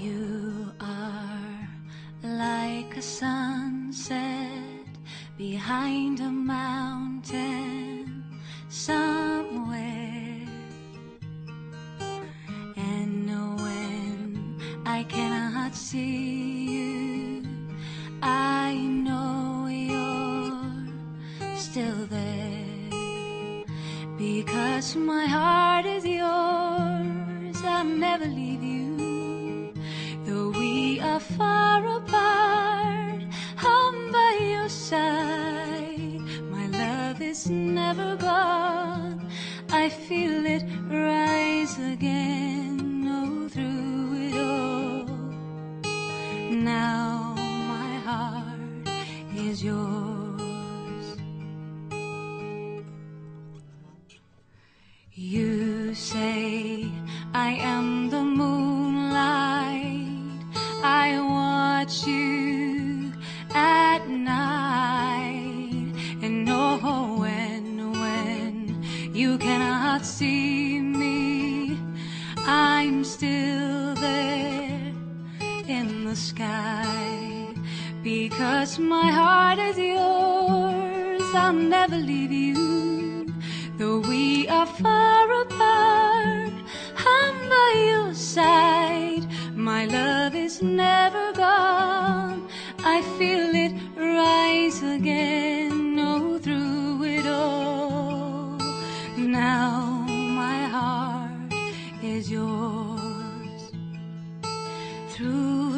You are like a sunset behind a mountain somewhere. And when I cannot see you, I know you're still there. Because my heart is yours, I'll never leave you. Though we are far apart, I'm by your side. My love is never gone. I feel it rise again, oh, through it all. Now my heart is yours. You say I am the moonlight. I watch you at night, and oh, when you cannot see me, I'm still there in the sky. Because my heart is yours, I'll never leave you. Though we are far apart, I'm by your side. My love is never gone. I feel it rise again, oh, through it all. Now my heart is yours. Through